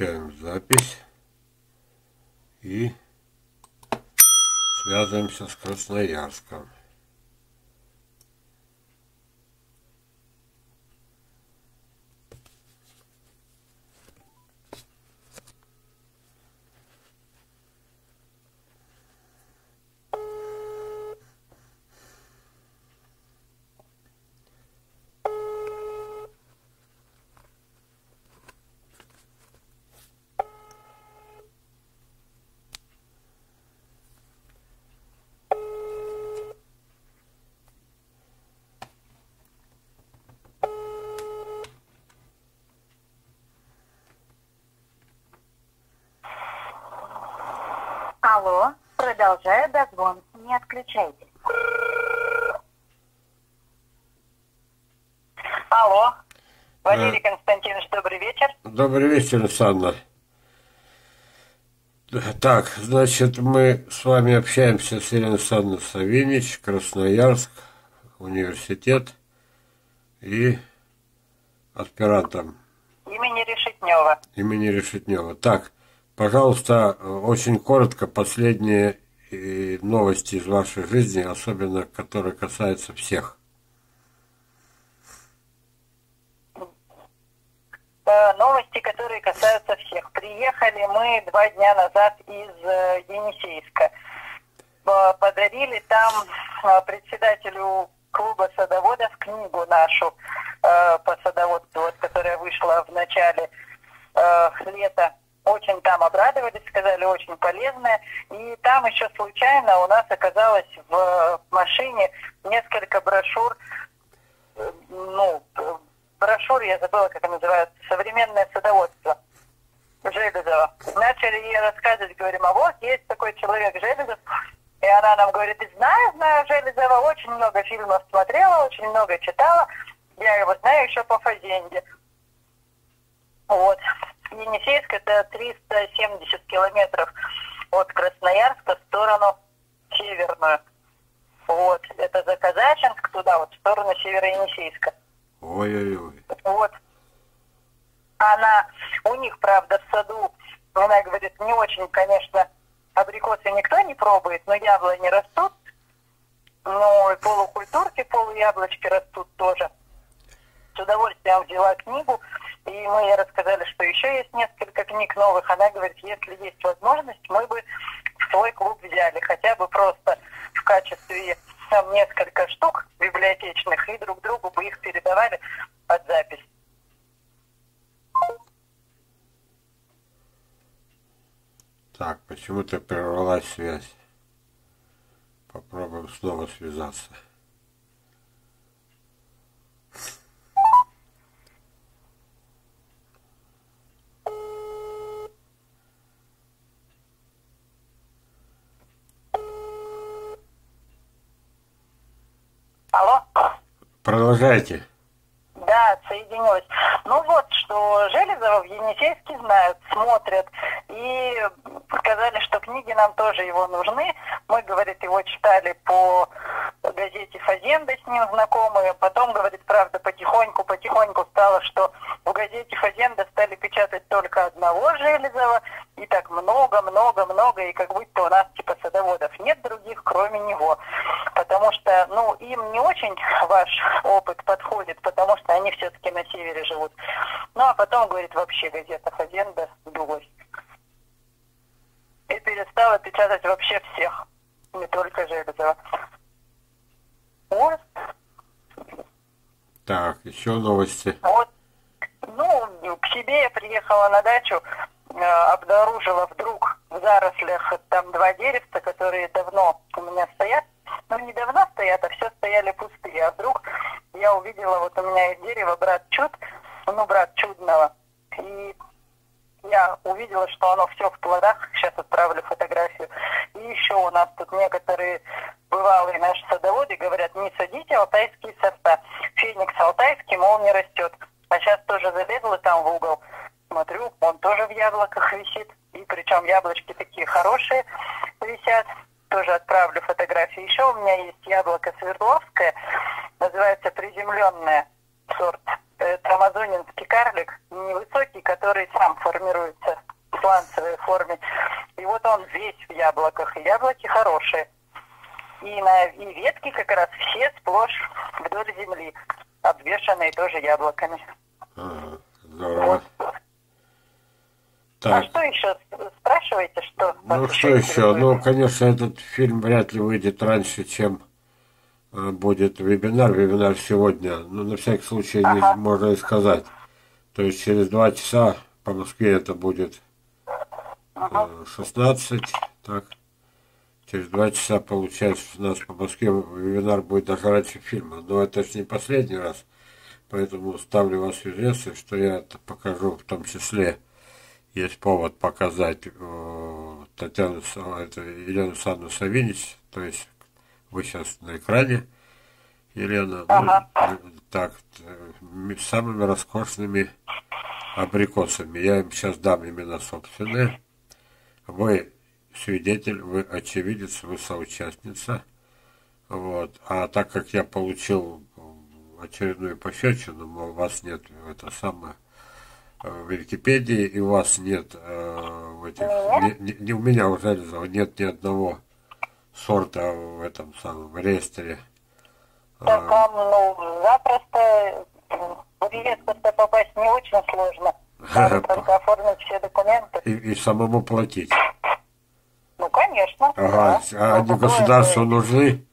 Включаем запись и связываемся с Красноярском. Алло, продолжаю дозвон, не отключайтесь. Алло, Валерий Константинович, добрый вечер. Добрый вечер, Александр. Так, значит, мы с вами общаемся с Еленой Александровной Савинич, Красноярск, университет и аспирантом. Имени Решетнёва. Имени Решетнёва. Так. Пожалуйста, очень коротко последние новости из вашей жизни, особенно которые касаются всех. Новости, которые касаются всех. Приехали мы 2 дня назад из Енисейска. Подарили там председателю клуба садоводов книгу нашу по садоводству, которая вышла в начале лета. Очень там обрадовались, сказали, очень полезное. И там еще случайно у нас оказалось в машине несколько брошюр. Ну, брошюр, я забыла, как они называются, «Современное садоводство» Железова. Начали ей рассказывать, говорим, а вот есть такой человек Железов. И она нам говорит, знаю Железова, очень много фильмов смотрела, очень много читала. Я его знаю еще по Фазенде. Вот. Енисейск — это 370 километров от Красноярска в сторону северную. Вот, это за Казачинск, туда вот, в сторону Северо Енисейска. Ой-ой-ой. Вот. Она, у них, правда, в саду, она говорит, не очень, конечно, абрикосы никто не пробует, но яблони растут, но полукультурки, полуяблочки растут тоже. С удовольствием взяла книгу. И мы ей рассказали, что еще есть несколько книг новых. Она говорит, если есть возможность, мы бы в свой клуб взяли. Хотя бы просто в качестве там несколько штук библиотечных. И друг другу бы их передавали под запись. Так, почему-то прервалась связь. Попробуем снова связаться. Алло. Продолжайте. Да, соединилась. Ну вот, что Железова в Енисейске знают, смотрят. И сказали, что книги нам тоже его нужны. Мы, говорит, его читали по газете «Фазенда», с ним знакомые. Потом, говорит, правда, потихоньку стало, что в газете «Фазенда» стали печатать только одного Железова. И так много. И как будто у нас типа садоводов нет других, кроме него. Потому что, ну, им не очень ваш опыт подходит, потому что они все-таки на севере живут. Ну, а потом, говорит, вообще газета «Фазенда» сдулась. И перестала печатать вообще всех, не только Железова. Вот. Так, еще новости. Вот. Ну, к себе я приехала на дачу, обнаружила вдруг в зарослях там 2 деревца, которые давно у меня стоят. Ну, не давно стоят, а все стояли пустые. А вдруг я увидела, вот у меня из дерева брат чудного. И я увидела, что оно все в плодах. Сейчас отправлю фотографию. И еще у нас тут некоторые бывалые наши садоводы говорят, не садите алтайские сорта. Феникс алтайский, мол, не растет. А сейчас тоже залезла там в угол. Смотрю, он тоже в яблоках висит. И причем яблочки такие хорошие висят. Тоже отправлю фотографии. Еще у меня есть яблоко Свердловское, называется приземленное, сорт это амазонинский карлик, невысокий, который сам формируется в сланцевой форме. И вот он весь в яблоках, и яблоки хорошие. И ветки как раз все сплошь вдоль земли, обвешанные тоже яблоками. Ага, здорово. Вот. Так. А что еще? Спрашиваете, что? Ну, что еще? Ну, конечно, этот фильм вряд ли выйдет раньше, чем будет вебинар. Вебинар сегодня, ну, на всякий случай, ага, можно и сказать. То есть через 2 часа по Москве это будет 16, так. Через 2 часа, получается, у нас по Москве вебинар будет даже раньше фильма. Но это же не последний раз, поэтому ставлю вас в известность, что я это покажу, в том числе, есть повод показать Татьяну, это Елену Санну Савинич, то есть вы сейчас на экране, Елена, ну, так, с самыми роскошными абрикосами. Я им сейчас дам имена собственные. Вы свидетель, вы очевидец, вы соучастница. Вот. А так как я получил очередную пощечину, мол, вас нет, это самое, в Википедии, и у вас нет этих, не у меня, у Железова, нет ни одного сорта в этом самом реестре. Так, ну, запросто в реестр попасть не очень сложно. Надо только оформить все документы. И самому платить. Ну, конечно. Ага, да. А они государству нужны?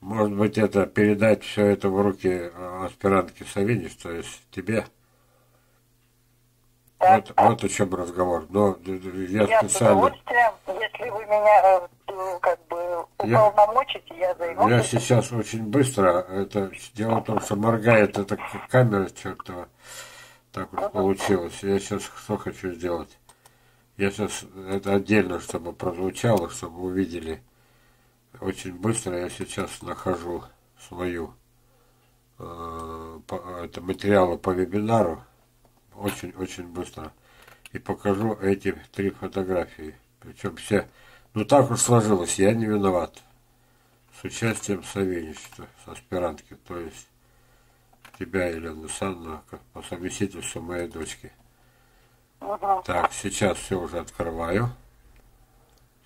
Может быть, это передать все это в руки аспирантки Савинич, то есть тебе? Да. Вот, вот о чем разговор. Но я специально... с удовольствием, если вы меня как бы уполномочите, я займусь. Я сейчас очень быстро, это дело в том, что моргает эта камера чертова. Так вот получилось. Я сейчас что хочу сделать? Я сейчас это отдельно, чтобы прозвучало, чтобы увидели. Очень быстро я сейчас нахожу свою это материалы по вебинару. Очень-очень быстро. И покажу эти 3 фотографии. Причем все. Ну так уж сложилось, я не виноват. С участием Савинича, с аспирантки. То есть тебя, Елена Санна, по совместительству моей дочки. Так, сейчас все уже открываю.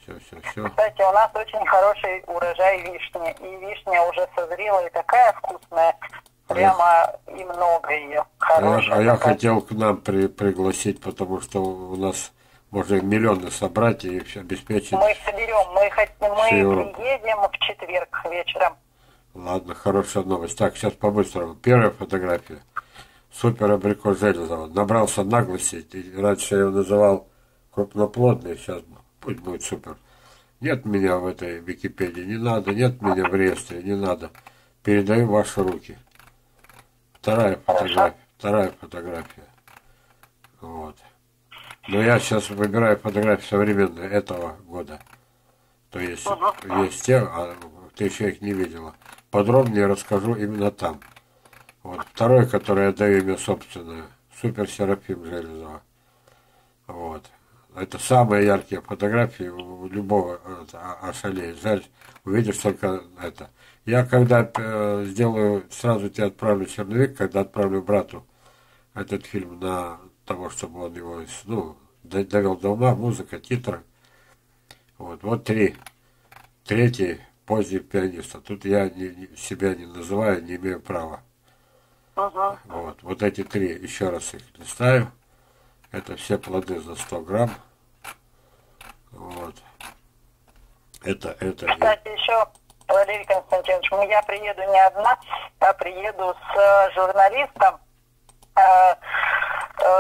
Все. Кстати, у нас очень хороший урожай вишни. И вишня уже созрела и такая вкусная. Прямо и много ее. А я хотел к нам пригласить, потому что у нас можно миллионы собрать и все обеспечить. Мы соберем, мы приедем в четверг вечером. Ладно, хорошая новость. Так, сейчас по-быстрому. Первая фотография. Супер абрикос Железова. Набрался наглости. Раньше я его называл крупноплодный, сейчас пусть будет супер. Нет меня в этой Википедии, не надо. Нет меня в реестре, не надо. Передаю ваши руки. Вторая фотография. Вот. Но я сейчас выбираю фотографии современные этого года. То есть есть те, а ты еще их не видела. Подробнее расскажу именно там. Вот второй, который я даю имя собственное, Супер Серафим Железова. Вот. Это самые яркие фотографии у любого ошалея. Жаль, увидишь только это. Я когда сделаю, сразу тебе отправлю черновик, когда отправлю брату этот фильм на того, чтобы он его, ну, довел до ума, музыка, титры. Вот, вот 3. Третий — поздний пианиста. Тут я себя не называю, не имею права. Ага. Вот, вот эти 3, еще раз их листаю. Это все плоды за 100 грамм. Вот. Это. Кстати, еще, Валерий Константинович, я приеду не одна, а приеду с журналистом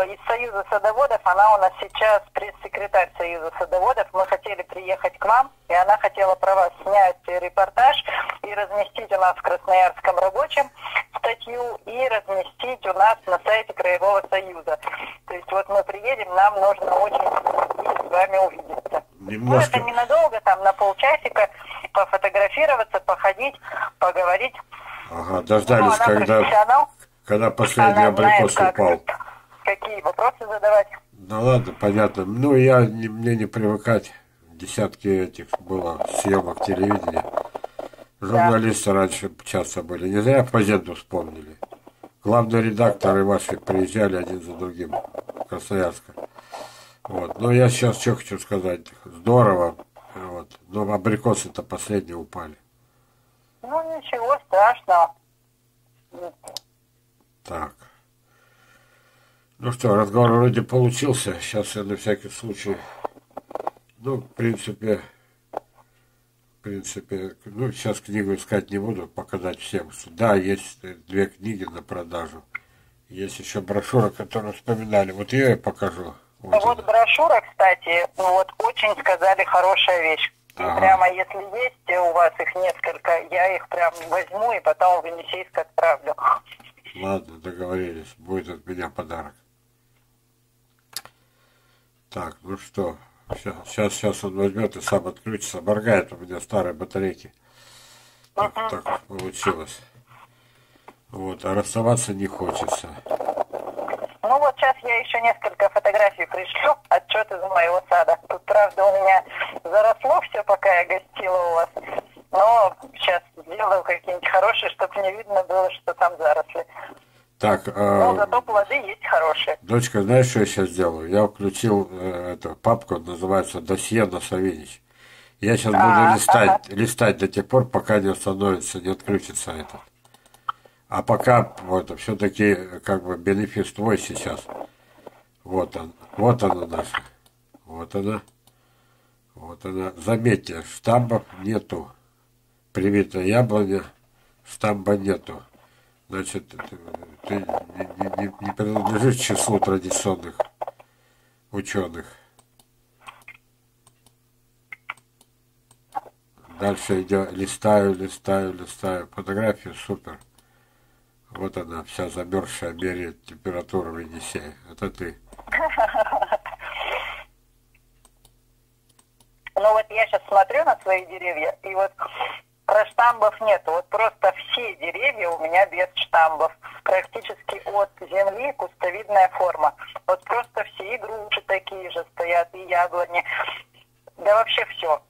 из Союза Садоводов. Она у нас сейчас пресс-секретарь Союза Садоводов. Мы хотели приехать к вам, и она хотела про вас снять репортаж и разместить у нас в Красноярском рабочем статью и разместить у нас на сайте Краевого Союза. То есть вот мы приедем, нам нужно очень с вами увидеться. Немножко. Ну, это ненадолго, там на полчасика пофотографироваться, походить, поговорить. Ага, дождались, когда последний абрикос упал. Какие вопросы задавать? Да ладно, понятно. Ну, мне не привыкать. Десятки этих было съемок телевидения. Журналисты раньше часто были. Не зря Фазенду вспомнили. главные редакторы ваши приезжали один за другим в Красноярск. Вот. Но я сейчас что хочу сказать. Здорово. Вот. Но абрикосы-то последние упали. Ну, ничего страшного. Так. Ну что, разговор вроде получился. Сейчас я на всякий случай... Ну, в принципе, ну, сейчас книгу искать не буду, показать всем. Да, есть две книги на продажу. Есть еще брошюра, которую вспоминали. Вот ее я покажу. Вот брошюра, кстати, вот очень сказали хорошая вещь. Ага. Прямо если есть у вас их несколько, я их прям возьму и потом в Енисейск отправлю. Ладно, договорились. Будет от меня подарок. Так, ну что, сейчас он возьмет и сам отключится. Моргает у меня старые батарейки. Так, так получилось. Вот, а расставаться не хочется. Ну вот сейчас я еще несколько фотографий пришлю, отчет из моего сада. Тут, правда, у меня заросло все, пока я гостила у вас. Но сейчас сделаю какие-нибудь хорошие, чтобы не видно было, что там заросли. Так, но зато плоды есть хорошие. Дочка, знаешь, что я сейчас делаю? Я включил эту папку, называется «Досье на Савинич». Я сейчас буду листать до тех пор, пока не остановится, не отключится этот. А пока вот все-таки как бы бенефис твой сейчас. Вот он. Вот она наша. Вот она. Вот она. Заметьте, штамбов нету. Привитая яблоня, штамба нету. Значит, ты не принадлежишь к числу традиционных ученых. Дальше идет. Листаю. Фотографию супер. Вот она, вся замерзшая, меряет температуру в Енисее. Это ты. Ну вот я сейчас смотрю на свои деревья, и вот про штамбов нету. Вот просто все деревья у меня без штамбов. Практически от земли кустовидная форма. Вот просто все груши такие же стоят, и яблони. Да вообще все.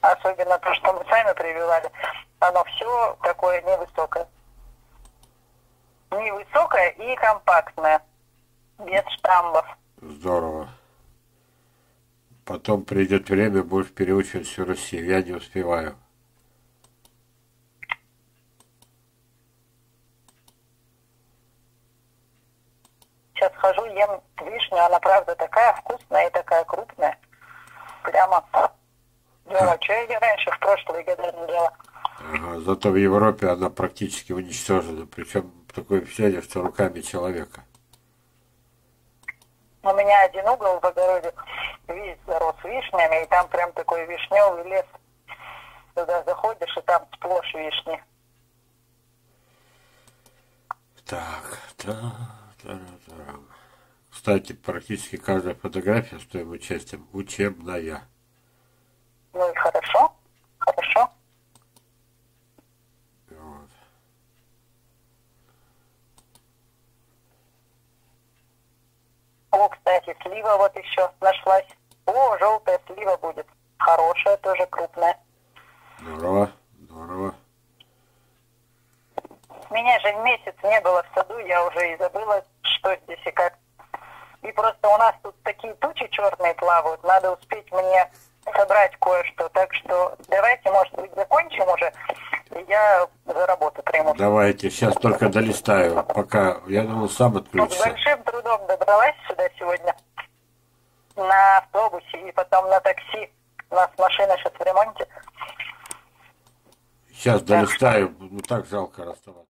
Особенно то, что мы сами прививали. Оно все такое невысокое. Невысокая и компактная, без штамбов. Здорово. Потом придет время, будешь переучивать всю Россию. Я не успеваю. Сейчас хожу, ем вишню. Она, правда, такая вкусная и такая крупная. Прямо. Думаю, что я раньше в прошлые годы не делала. Ага, зато в Европе она практически уничтожена. Причем такое впечатление, что руками человека. У меня один угол в огороде весь зарос вишнями, и там прям такой вишневый лес. Туда заходишь, и там сплошь вишни. Так, кстати, практически каждая фотография с твоим участием учебная. Ну и хорошо, хорошо. О, кстати, слива вот еще нашлась. О, желтая слива будет. Хорошая, тоже крупная. Здорово, здорово. Меня же месяц не было в саду, я уже и забыла, что здесь и как. И просто у нас тут такие тучи черные плавают, надо успеть мне собрать кое-что. Так что давайте, может быть, закончим уже, и я за работу приму. Давайте, сейчас только долистаю, пока, я думал, сам отключится. С большим трудом добралась сюда сегодня, на автобусе и потом на такси. У нас машина сейчас в ремонте. Сейчас долистаю, ну так жалко расставаться.